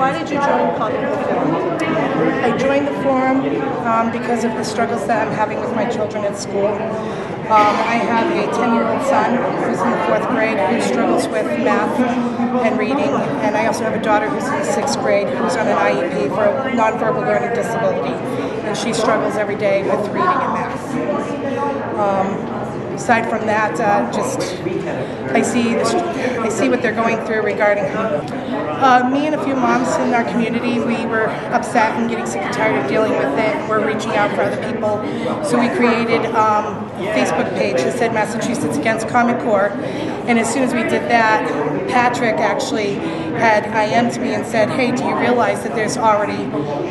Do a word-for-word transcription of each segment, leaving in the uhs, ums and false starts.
why did you join Common Core? I joined the forum um, because of the struggles that I'm having with my children at school. Um, I have a ten-year-old son who's in the fourth grade who struggles with math and reading, and I also have a daughter who's in the sixth grade who's on an I E P for a nonverbal learning disability, and she struggles every day with reading and math. Um, Aside from that, uh, just I see this, I see what they're going through regarding uh, me and a few moms in our community. We were upset and getting sick and tired of dealing with it. We're reaching out for other people, so we created um, a Facebook page that said Massachusetts Against Common Core. And as soon as we did that, Patrick actually had I M'd me and said, "Hey, do you realize that there's already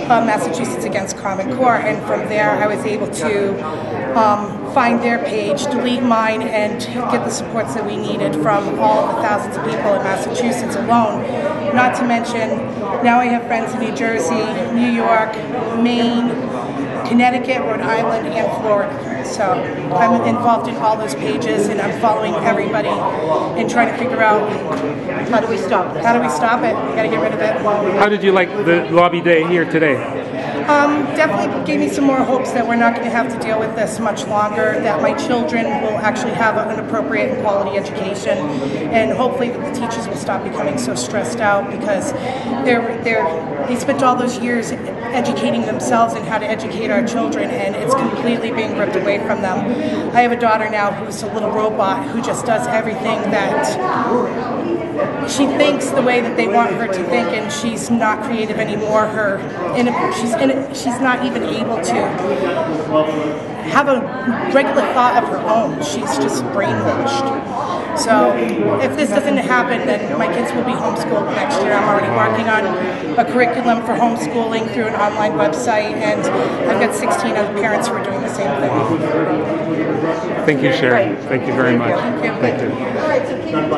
uh, Massachusetts Against Common Core?" And from there, I was able to um, find their page, delete mine, and get the supports that we needed from all the thousands of people in Massachusetts alone. Not to mention, now I have friends in New Jersey, New York, Maine, Connecticut, Rhode Island, and Florida. So I'm involved in all those pages, and I'm following everybody and trying to figure out how do we stop this? How do we stop it? We got to get rid of it. How did you like the lobby day here today? Um, definitely gave me some more hopes that we're not going to have to deal with this much longer, that my children will actually have an appropriate and quality education, and hopefully that the teachers will stop becoming so stressed out, because they're, they're, they spent all those years educating themselves and how to educate our children, and it's completely being ripped away from them. I have a daughter now who's a little robot who just does everything that she thinks the way that they want her to think, and she's not creative anymore. Her, she's in a, she's not even able to have a regular thought of her own. She's just brainwashed. So if this doesn't happen, then my kids will be homeschooled next year. I'm already working on a curriculum for homeschooling through an online website, and I've got sixteen other parents who are doing the same thing. Thank you, Sharon. Thank you very much. Thank you. Thank you.